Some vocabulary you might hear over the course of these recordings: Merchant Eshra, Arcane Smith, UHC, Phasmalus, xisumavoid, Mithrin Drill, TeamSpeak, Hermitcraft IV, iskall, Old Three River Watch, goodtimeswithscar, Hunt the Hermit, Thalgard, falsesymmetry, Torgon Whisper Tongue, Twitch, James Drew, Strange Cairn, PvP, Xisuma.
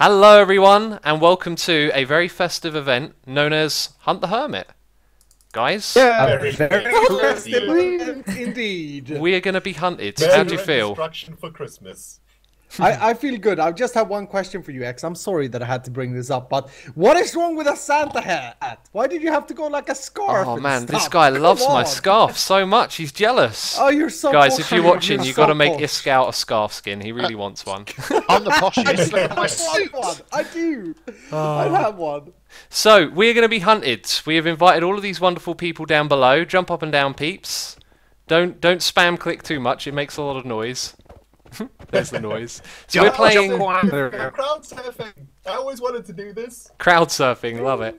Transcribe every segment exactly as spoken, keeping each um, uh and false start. Hello everyone, and welcome to a very festive event known as Hunt the Hermit. Guys? Yeah, very festive event indeed. We are going to be hunted. How do you feel? Destruction for Christmas. I, I feel good. I just have one question for you, X. I'm sorry that I had to bring this up, but what is wrong with a Santa hat? Why did you have to go like a scarf? Oh man, stuff? This guy loves my scarf so much. He's jealous. Oh, you're so Guys, if you're watching, you've got to make Isk out a scarf skin. He really wants one. I'm the poshest. I, I, want one. I do. Oh. I have one. So, we're going to be hunted. We have invited all of these wonderful people down below. Jump up and down, peeps. Don't, don't spam click too much. It makes a lot of noise. There's the noise. So we're playing crowd surfing. I always wanted to do this. Crowd surfing, love it.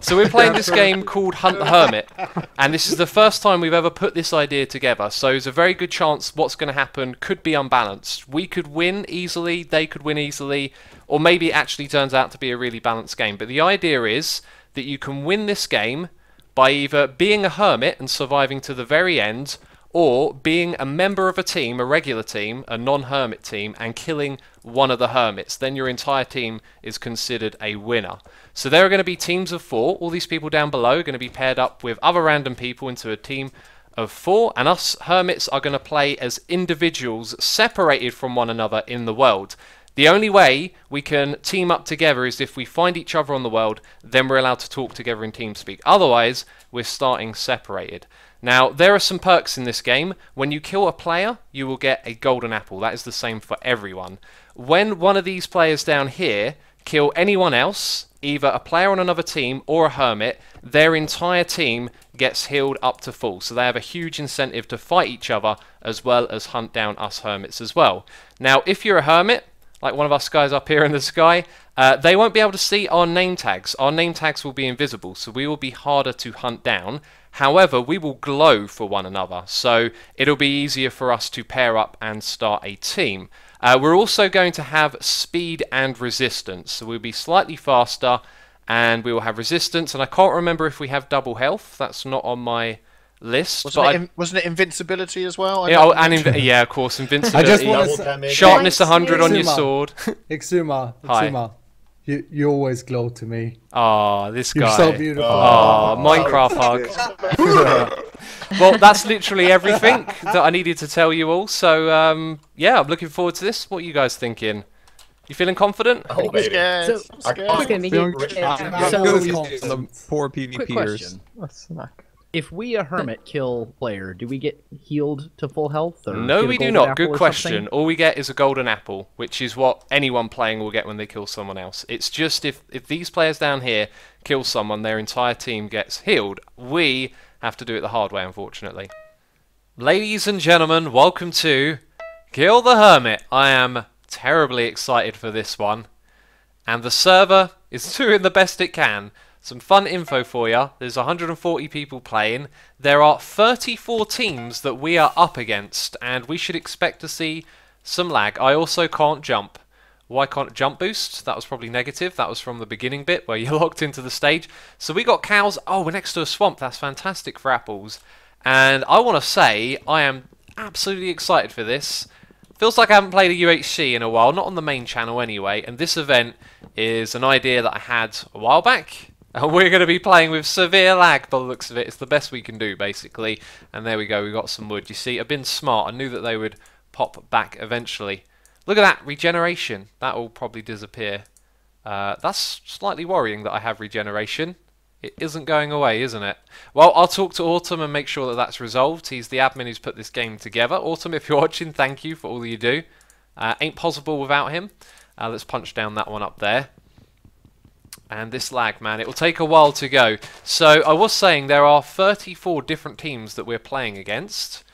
So we're playing this game called Hunt the Hermit, and this is the first time we've ever put this idea together. So there's a very good chance what's going to happen could be unbalanced. We could win easily, they could win easily, or maybe it actually turns out to be a really balanced game. But the idea is that you can win this game by either being a hermit and surviving to the very end, or being a member of a team, a regular team, a non-hermit team, and killing one of the hermits. Then your entire team is considered a winner. So there are going to be teams of four. All these people down below are going to be paired up with other random people into a team of four, and us hermits are going to play as individuals separated from one another in the world. The only way we can team up together is if we find each other on the world, then we're allowed to talk together in TeamSpeak. Otherwise, we're starting separated. Now, there are some perks in this game. When you kill a player, you will get a golden apple. That is the same for everyone. When one of these players down here kill anyone else, either a player on another team or a hermit, their entire team gets healed up to full. So they have a huge incentive to fight each other as well as hunt down us hermits as well. Now, if you're a hermit, like one of us guys up here in the sky, uh, they won't be able to see our name tags. Our name tags will be invisible, so we will be harder to hunt down. However, we will glow for one another, so it'll be easier for us to pair up and start a team. Uh, we're also going to have speed and resistance, so we'll be slightly faster, and we will have resistance, and I can't remember if we have double health. That's not on my list. Wasn't, but it, in, wasn't it invincibility as well? I yeah, oh, and inv yeah, of course, invincibility. I just want to say, sharpness one hundred Xisuma. On your sword. Xisuma. Xisuma. Hi. You, you always glow to me. Ah, oh, this guy. You're so beautiful. Oh, oh, Minecraft hug. Well, that's literally everything that I needed to tell you all. So, um, yeah, I'm looking forward to this. What are you guys thinking? You feeling confident? Oh, baby. So, I'm scared. I'm scared. The poor PvPers. What's the If we, a hermit, kill player, do we get healed to full health? Or no, we do not. Good question. Something? All we get is a golden apple, which is what anyone playing will get when they kill someone else. It's just if, if these players down here kill someone, their entire team gets healed. We have to do it the hard way, unfortunately. Ladies and gentlemen, welcome to Kill the Hermit. I am terribly excited for this one. And the server is doing the best it can. Some fun info for you. There's one hundred forty people playing. There are thirty-four teams that we are up against, and we should expect to see some lag. I also can't jump. Why can't jump boost? That was probably negative. That was from the beginning bit where you locked into the stage. So we got cows. Oh, we're next to a swamp. That's fantastic for apples. And I want to say I am absolutely excited for this. Feels like I haven't played a U H C in a while, not on the main channel anyway. And this event is an idea that I had a while back. And we're going to be playing with severe lag, by the looks of it. It's the best we can do, basically. And there we go, we got some wood. You see, I've been smart. I knew that they would pop back eventually. Look at that, regeneration. That will probably disappear. Uh, that's slightly worrying that I have regeneration. It isn't going away, isn't it? Well, I'll talk to Autumn and make sure that that's resolved. He's the admin who's put this game together. Autumn, if you're watching, thank you for all you do. Uh, ain't possible without him. Uh, let's punch down that one up there. And this lag, man, it will take a while to go. So I was saying there are thirty-four different teams that we're playing against,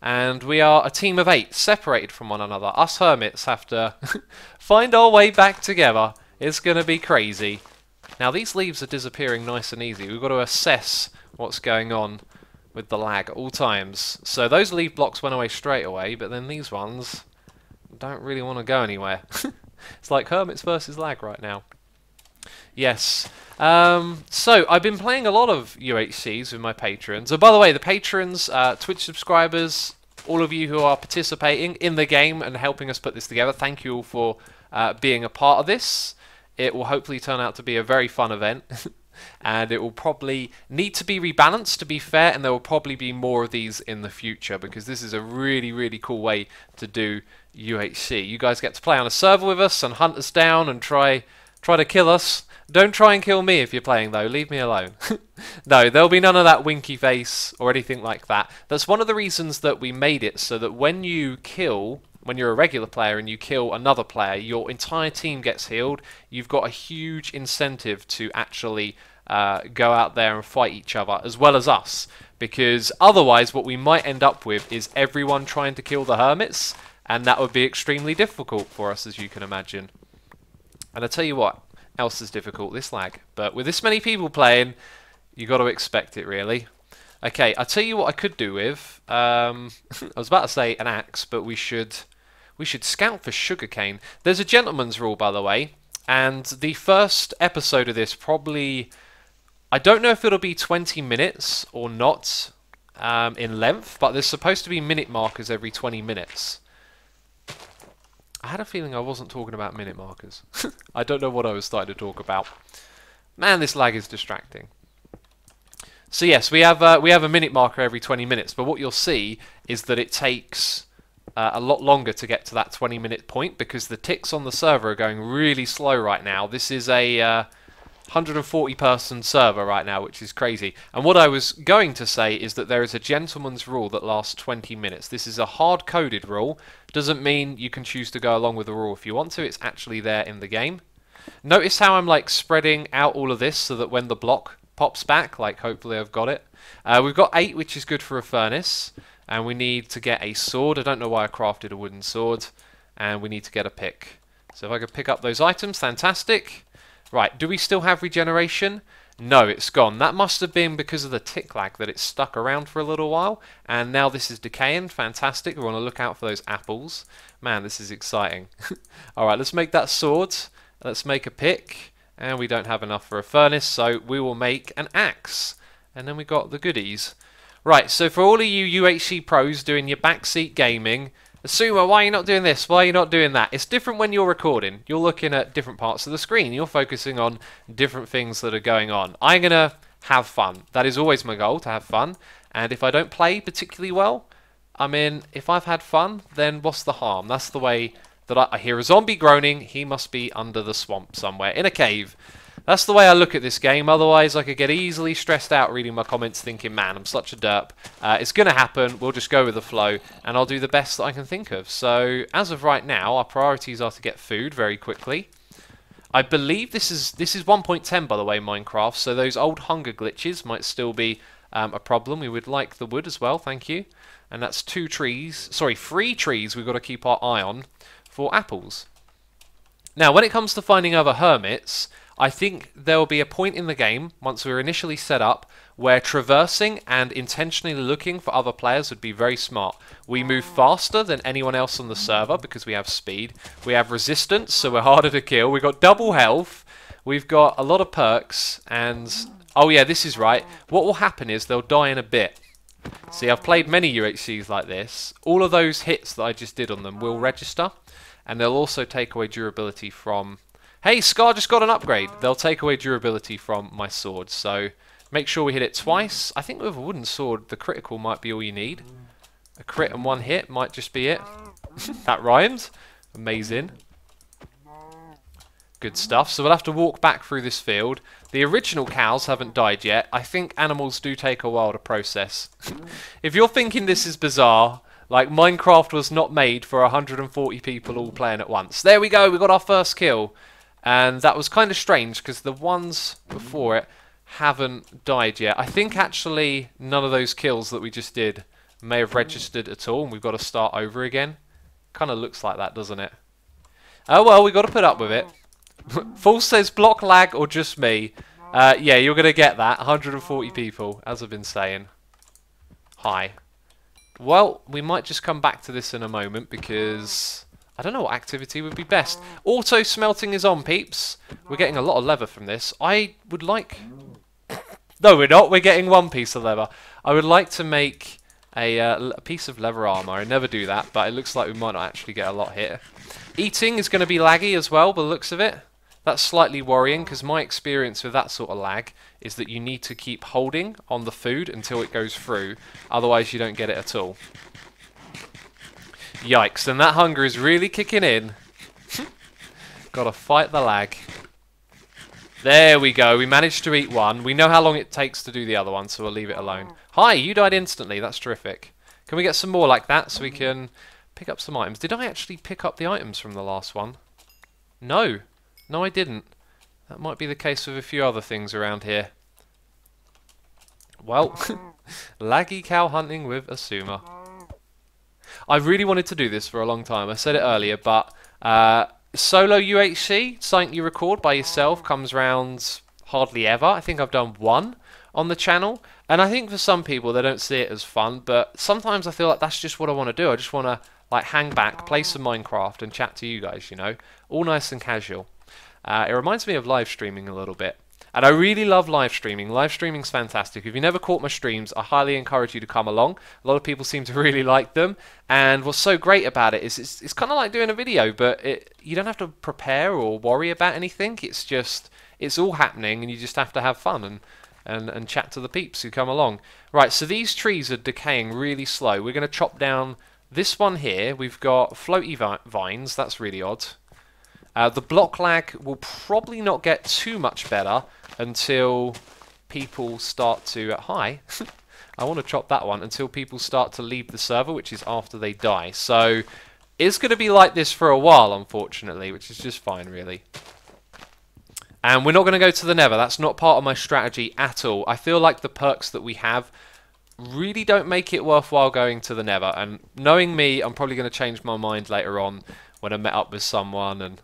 and we are a team of eight, separated from one another. Us hermits have to find our way back together. It's going to be crazy. Now these leaves are disappearing nice and easy. We've got to assess what's going on with the lag at all times. So those leaf blocks went away straight away, but then these ones don't really want to go anywhere. It's like hermits versus lag right now. Yes. Um, so, I've been playing a lot of U H Cs with my patrons. Oh, by the way, the patrons, uh, Twitch subscribers, all of you who are participating in the game and helping us put this together, thank you all for uh, being a part of this. It will hopefully turn out to be a very fun event. And it will probably need to be rebalanced, to be fair, and there will probably be more of these in the future, because this is a really, really cool way to do U H C. You guys get to play on a server with us and hunt us down and try try to kill us. Don't try and kill me if you're playing, though. Leave me alone. No, there'll be none of that winky face or anything like that. That's one of the reasons that we made it, so that when you kill... when you're a regular player and you kill another player, your entire team gets healed. You've got a huge incentive to actually uh, go out there and fight each other, as well as us. Because otherwise, what we might end up with is everyone trying to kill the hermits, and that would be extremely difficult for us, as you can imagine. And I tell you what else is difficult, this lag. But with this many people playing, you got to expect it, really. Okay, I'll tell you what I could do with. Um, I was about to say an axe, but we should... we should scout for sugarcane. There's a gentleman's rule, by the way, and the first episode of this probably... I don't know if it'll be twenty minutes or not um, in length, but there's supposed to be minute markers every twenty minutes. I had a feeling I wasn't talking about minute markers. I don't know what I was starting to talk about. Man, this lag is distracting. So yes, we have, uh, we have a minute marker every twenty minutes, but what you'll see is that it takes... Uh, a lot longer to get to that twenty minute point, because the ticks on the server are going really slow right now. This is a uh, one hundred forty person server right now, which is crazy. And what I was going to say is that there is a gentleman's rule that lasts twenty minutes. This is a hard-coded rule. Doesn't mean you can choose to go along with the rule if you want to. It's actually there in the game. Notice how I'm like spreading out all of this so that when the block pops back, like hopefully I've got it. Uh, we've got eight, which is good for a furnace. And we need to get a sword. I don't know why I crafted a wooden sword. And we need to get a pick. So if I could pick up those items, fantastic. Right, do we still have regeneration? No, it's gone. That must have been because of the tick lag that it's stuck around for a little while. And now this is decaying. Fantastic. We want to look out for those apples. Man, this is exciting. Alright, let's make that sword. Let's make a pick. And we don't have enough for a furnace, so we will make an axe. And then we got the goodies. Right, so for all of you U H C pros doing your backseat gaming, Asuma, why are you not doing this? Why are you not doing that? It's different when you're recording. You're looking at different parts of the screen. You're focusing on different things that are going on. I'm going to have fun. That is always my goal, to have fun. And if I don't play particularly well, I mean, if I've had fun, then what's the harm? That's the way that I, I hear a zombie groaning. He must be under the swamp somewhere, in a cave. That's the way I look at this game, otherwise I could get easily stressed out reading my comments thinking, man, I'm such a derp. Uh, it's going to happen, we'll just go with the flow, and I'll do the best that I can think of. So, as of right now, our priorities are to get food very quickly. I believe this is this is one point ten, by the way, Minecraft, so those old hunger glitches might still be um, a problem. We would like the wood as well, thank you. And that's two trees, sorry, three trees we've got to keep our eye on for apples. Now, when it comes to finding other hermits... I think there will be a point in the game, once we're initially set up, where traversing and intentionally looking for other players would be very smart. We move faster than anyone else on the server because we have speed. We have resistance, so we're harder to kill. We've got double health. We've got a lot of perks. And, oh yeah, this is right. What will happen is they'll die in a bit. See, I've played many U H Cs like this. All of those hits that I just did on them will register. And they'll also take away durability from... Hey, Scar just got an upgrade. They'll take away durability from my sword, so make sure we hit it twice. I think with a wooden sword, the critical might be all you need. A crit and one hit might just be it. That rhymes. Amazing. Good stuff. So we'll have to walk back through this field. The original cows haven't died yet. I think animals do take a while to process. If you're thinking this is bizarre... like, Minecraft was not made for one hundred forty people all playing at once. There we go, we got our first kill. And that was kind of strange, because the ones before it haven't died yet. I think, actually, none of those kills that we just did may have registered at all, and we've got to start over again. Kind of looks like that, doesn't it? Oh, well, we've got to put up with it. False says block lag or just me. Uh, yeah, you're going to get that. one hundred forty people, as I've been saying. Hi. Well, we might just come back to this in a moment because I don't know what activity would be best. Auto smelting is on, peeps. We're getting a lot of leather from this. I would like... No, we're not. We're getting one piece of leather. I would like to make a, uh, a piece of leather armor. I never do that, but it looks like we might not actually get a lot here. Eating is going to be laggy as well, by the looks of it. That's slightly worrying, because my experience with that sort of lag is that you need to keep holding on the food until it goes through, otherwise you don't get it at all. Yikes, and that hunger is really kicking in. Gotta fight the lag. There we go, we managed to eat one. We know how long it takes to do the other one, so we'll leave it alone. Hi, you died instantly, that's terrific. Can we get some more like that so we can pick up some items? Did I actually pick up the items from the last one? No. No, I didn't. That might be the case with a few other things around here. Well, laggy cow hunting with Asuma. I really wanted to do this for a long time. I said it earlier, but uh, solo U H C, something you record by yourself, comes round hardly ever. I think I've done one on the channel. And I think for some people, they don't see it as fun, but sometimes I feel like that's just what I want to do. I just want to like hang back, play some Minecraft, and chat to you guys, you know? All nice and casual. Uh, it reminds me of live streaming a little bit. And I really love live streaming. Live streaming's fantastic. If you never caught my streams, I highly encourage you to come along. A lot of people seem to really like them. And what's so great about it is it's, it's kind of like doing a video, but it, you don't have to prepare or worry about anything. It's just, it's all happening, and you just have to have fun and, and, and chat to the peeps who come along. Right, so these trees are decaying really slow. We're going to chop down this one here. We've got floaty vi vines. That's really odd. Uh, the block lag will probably not get too much better until people start to... Uh, hi! I want to chop that one. Until people start to leave the server, which is after they die. So, it's going to be like this for a while, unfortunately, which is just fine, really. And we're not going to go to the Nether. That's not part of my strategy at all. I feel like the perks that we have really don't make it worthwhile going to the Nether. And knowing me, I'm probably going to change my mind later on when I met up with someone, and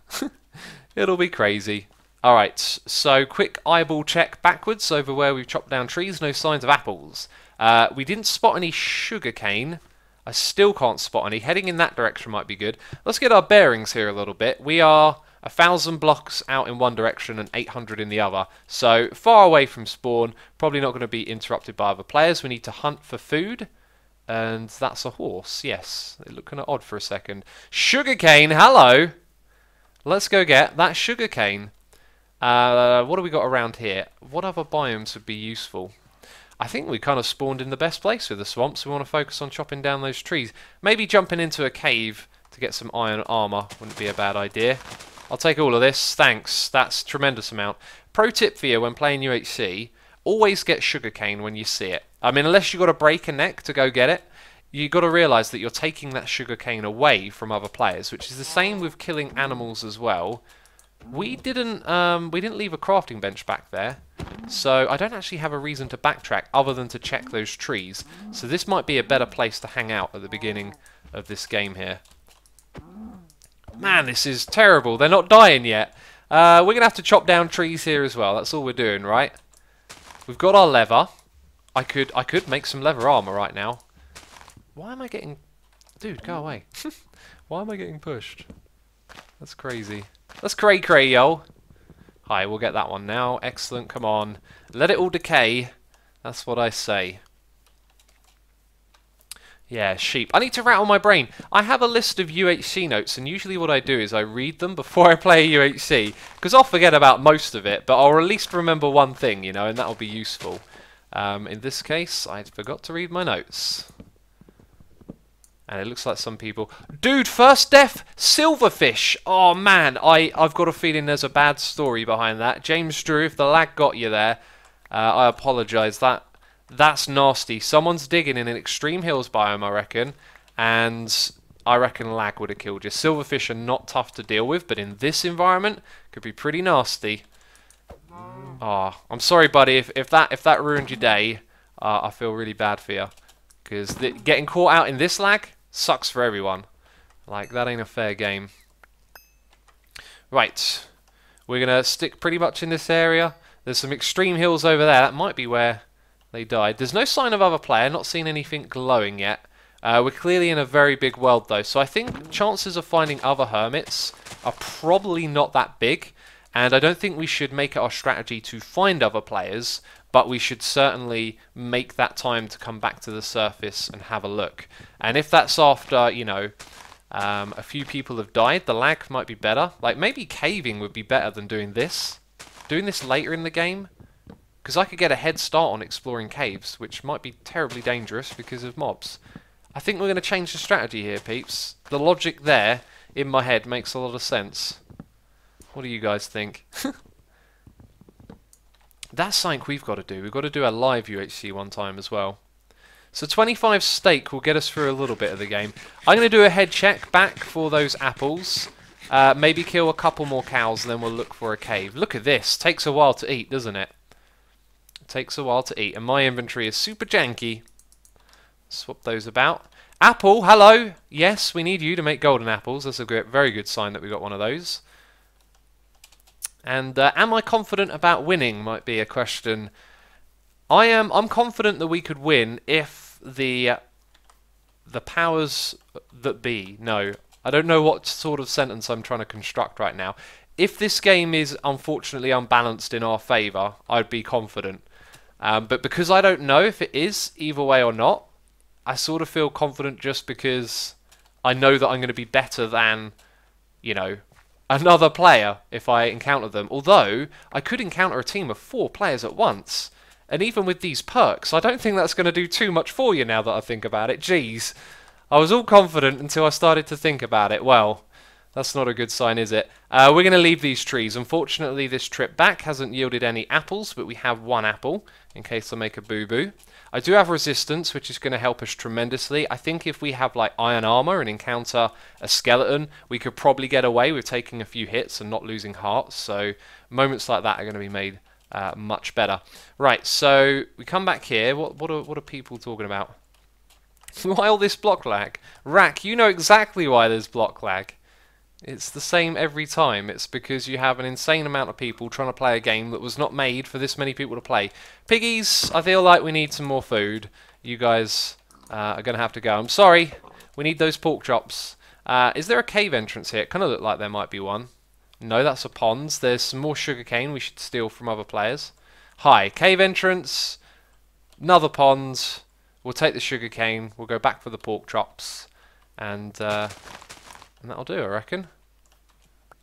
it'll be crazy. Alright, so quick eyeball check backwards over where we've chopped down trees. No signs of apples. Uh, we didn't spot any sugarcane. I still can't spot any. Heading in that direction might be good. Let's get our bearings here a little bit. We are a thousand blocks out in one direction and eight hundred in the other. So far away from spawn. Probably not going to be interrupted by other players. We need to hunt for food. And that's a horse, yes. It looked kind of odd for a second. Sugarcane, hello! Let's go get that sugarcane. Uh, what do we got around here? What other biomes would be useful? I think we kind of spawned in the best place with the swamps. We want to focus on chopping down those trees. Maybe jumping into a cave to get some iron armor wouldn't be a bad idea. I'll take all of this, thanks. That's a tremendous amount. Pro tip for you when playing U H C, always get sugarcane when you see it. I mean, unless you've got to break a neck to go get it, you've got to realise that you're taking that sugarcane away from other players, which is the same with killing animals as well. We didn't, um, we didn't leave a crafting bench back there, so I don't actually have a reason to backtrack other than to check those trees. So this might be a better place to hang out at the beginning of this game here. Man, this is terrible. They're not dying yet. Uh, we're going to have to chop down trees here as well. That's all we're doing, right? We've got our leather. I could I could make some leather armor right now. Why am I getting... Dude, go away. Why am I getting pushed? That's crazy. That's cray cray, yo. Hi, we'll get that one now. Excellent, come on. Let it all decay. That's what I say. Yeah, sheep. I need to rattle my brain. I have a list of U H C notes, and usually what I do is I read them before I play a U H C, because I'll forget about most of it, but I'll at least remember one thing, you know, and that'll be useful. Um, in this case, I forgot to read my notes. And it looks like some people... Dude, first death! Silverfish! Oh, man, I, I've got a feeling there's a bad story behind that. James Drew, if the lag got you there, uh, I apologise. That, that's nasty. Someone's digging in an extreme hills biome, I reckon. And I reckon lag would have killed you. Silverfish are not tough to deal with, but in this environment, could be pretty nasty. Oh, I'm sorry, buddy. If, if that if that ruined your day, uh, I feel really bad for you. Because getting caught out in this lag sucks for everyone. Like, that ain't a fair game. Right. We're going to stick pretty much in this area. There's some extreme hills over there. That might be where they died. There's no sign of other player. Not seen anything glowing yet. Uh, we're clearly in a very big world, though. So I think chances of finding other hermits are probably not that big. And I don't think we should make it our strategy to find other players, but we should certainly make that time to come back to the surface and have a look. And if that's after, you know, um, a few people have died, the lag might be better. Like, maybe caving would be better than doing this. Doing this later in the game, because I could get a head start on exploring caves, which might be terribly dangerous because of mobs. I think we're going to change the strategy here, peeps. The logic there in my head makes a lot of sense. What do you guys think? That's something we've got to do. We've got to do a live U H C one time as well. So twenty-five steak will get us through a little bit of the game. I'm going to do a head check back for those apples. Uh, maybe kill a couple more cows, and then we'll look for a cave. Look at this. Takes a while to eat, doesn't it? It takes a while to eat, and my inventory is super janky. Swap those about. Apple, hello. Yes, we need you to make golden apples. That's a great, very good sign that we got one of those. And uh, am I confident about winning? Might be a question. I am. I'm confident that we could win if the the powers that be. No, I don't know what sort of sentence I'm trying to construct right now. If this game is unfortunately unbalanced in our favour, I'd be confident. Um, but because I don't know if it is either way or not, I sort of feel confident just because I know that I'm going to be better than, you know, another player if I encounter them. Although, I could encounter a team of four players at once. And even with these perks, I don't think that's going to do too much for you now that I think about it. Jeez, I was all confident until I started to think about it. Well, that's not a good sign, is it? Uh, we're going to leave these trees. Unfortunately, this trip back hasn't yielded any apples, but we have one apple in case I make a boo-boo. I do have resistance, which is going to help us tremendously. I think if we have, like, iron armor and encounter a skeleton, we could probably get away with taking a few hits and not losing hearts. So moments like that are going to be made uh, much better. Right, so we come back here. What, what, are, what are people talking about? Why all this block lag? Rack, you know exactly why there's block lag. It's the same every time. It's because you have an insane amount of people trying to play a game that was not made for this many people to play. Piggies, I feel like we need some more food. You guys uh, are going to have to go. I'm sorry. We need those pork chops. Uh, is there a cave entrance here? It kind of looked like there might be one. No, that's a pond. There's some more sugarcane we should steal from other players. Hi, cave entrance. Another pond. We'll take the sugarcane. We'll go back for the pork chops. And... Uh, And that'll do, I reckon.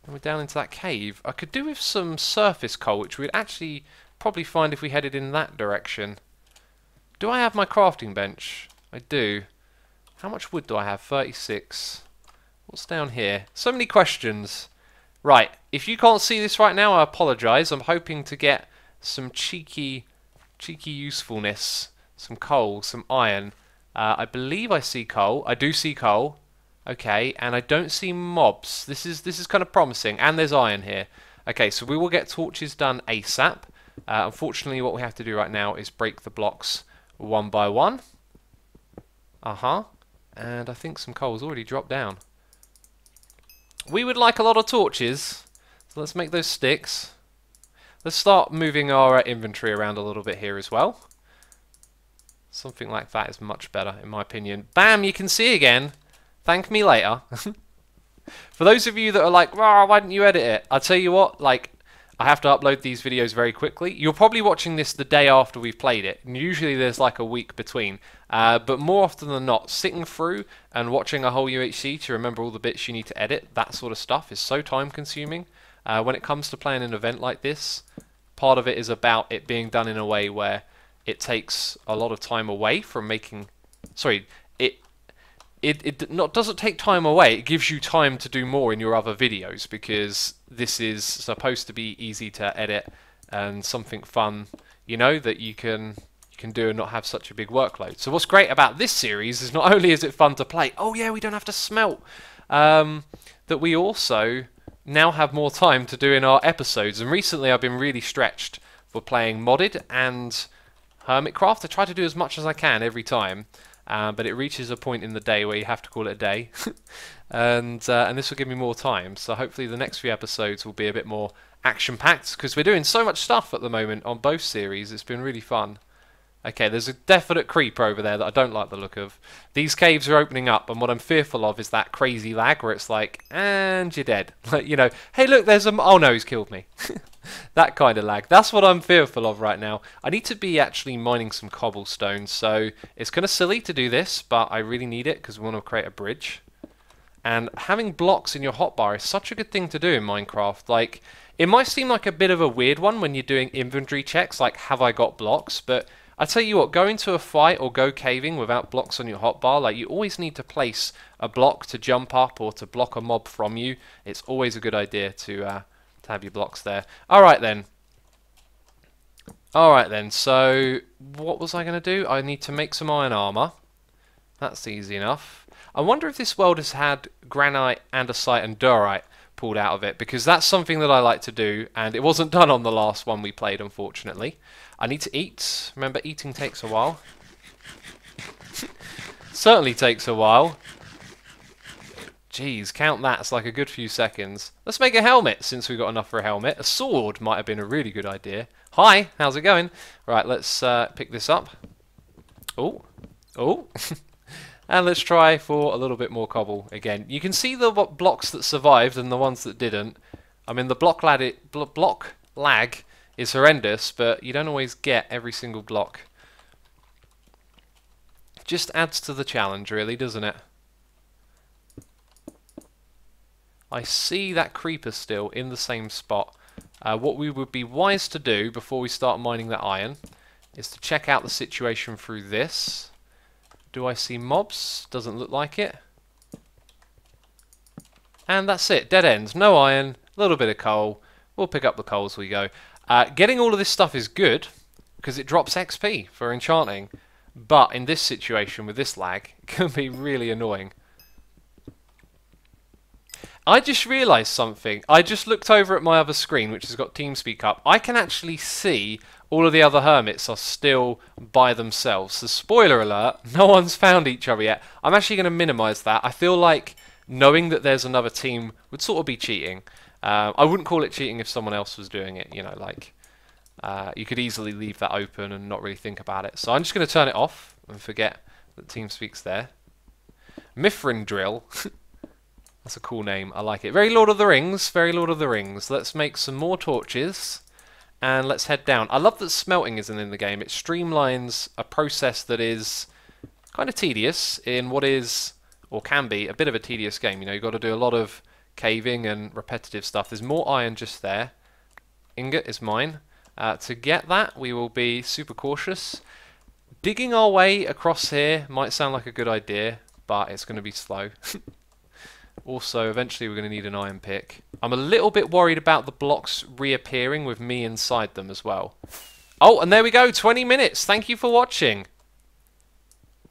And we're down into that cave. I could do with some surface coal, which we'd actually probably find if we headed in that direction. Do I have my crafting bench? I do. How much wood do I have? thirty-six. What's down here? So many questions. Right, if you can't see this right now, I apologise. I'm hoping to get some cheeky, cheeky usefulness. Some coal, some iron. Uh, I believe I see coal. I do see coal. Okay, and I don't see mobs. This is this is kind of promising. And there's iron here. Okay, so we will get torches done ASAP. Uh, unfortunately, what we have to do right now is break the blocks one by one. Uh-huh. And I think some coal's already dropped down. We would like a lot of torches. So let's make those sticks. Let's start moving our uh, inventory around a little bit here as well. Something like that is much better, in my opinion. Bam! You can see again. Thank me later. For those of you that are like, "Wow, why didn't you edit it?" I'll tell you what, like, I have to upload these videos very quickly. You're probably watching this the day after we've played it, and usually there's like a week between. Uh, but more often than not, sitting through and watching a whole U H C to remember all the bits you need to edit, that sort of stuff is so time-consuming. Uh, when it comes to playing an event like this, part of it is about it being done in a way where it takes a lot of time away from making... Sorry, it... It, it not doesn't take time away, it gives you time to do more in your other videos, because this is supposed to be easy to edit and something fun, you know, that you can you can do and not have such a big workload. So what's great about this series is not only is it fun to play, oh yeah, we don't have to smelt, um, that we also now have more time to do in our episodes. And recently I've been really stretched for playing Modded and Hermitcraft. I try to do as much as I can every time. Uh, but it reaches a point in the day where you have to call it a day. and uh, and this will give me more time. So hopefully the next few episodes will be a bit more action-packed, because we're doing so much stuff at the moment on both series. It's been really fun. Okay, there's a definite creeper over there that I don't like the look of. These caves are opening up, and what I'm fearful of is that crazy lag where it's like, and you're dead. Like, you know, hey, look, there's a... oh, no, he's killed me. That kind of lag. That's what I'm fearful of right now. I need to be actually mining some cobblestone, so it's kind of silly to do this, but I really need it because we want to create a bridge. And having blocks in your hotbar is such a good thing to do in Minecraft. Like, it might seem like a bit of a weird one when you're doing inventory checks, like, have I got blocks? But... I tell you what, go into a fight or go caving without blocks on your hotbar. Like, you always need to place a block to jump up or to block a mob from you. It's always a good idea to, uh, to have your blocks there. All right, then. All right, then. So what was I going to do? I need to make some iron armor. That's easy enough. I wonder if this world has had granite, andesite, and diorite pulled out of it, because that's something that I like to do, and it wasn't done on the last one we played, unfortunately. I need to eat. Remember, eating takes a while. Certainly takes a while. Jeez, count that. It's like a good few seconds. Let's make a helmet, since we've got enough for a helmet. A sword might have been a really good idea. Hi, how's it going? Right, let's uh, pick this up. Oh, oh. And let's try for a little bit more cobble again. You can see the blocks that survived and the ones that didn't. I mean, the block lag, bl block lag is horrendous, but you don't always get every single block. Just adds to the challenge, really, doesn't it? I see that creeper still in the same spot. Uh, what we would be wise to do before we start mining that iron is to check out the situation through this. Do I see mobs? Doesn't look like it. And that's it. Dead ends. No iron. A little bit of coal. We'll pick up the coal as we go. Uh, getting all of this stuff is good because it drops X P for enchanting. But in this situation with this lag, it can be really annoying. I just realised something. I just looked over at my other screen, which has got TeamSpeak up. I can actually see all of the other hermits are still by themselves. So spoiler alert, no one's found each other yet. I'm actually going to minimise that. I feel like knowing that there's another team would sort of be cheating. Uh, I wouldn't call it cheating if someone else was doing it. You know, like uh, you could easily leave that open and not really think about it. So I'm just going to turn it off and forget that TeamSpeak's there. Mithrin Drill. That's a cool name. I like it. Very Lord of the Rings. Very Lord of the Rings. Let's make some more torches. And let's head down. I love that smelting isn't in the game. It streamlines a process that is kind of tedious in what is, or can be, a bit of a tedious game. You know, you've got to do a lot of caving and repetitive stuff. There's more iron just there. Ingot is mine. Uh, to get that, we will be super cautious. Digging our way across here might sound like a good idea, but it's going to be slow. Also, eventually we're going to need an iron pick. I'm a little bit worried about the blocks reappearing with me inside them as well. Oh, and there we go, twenty minutes. Thank you for watching.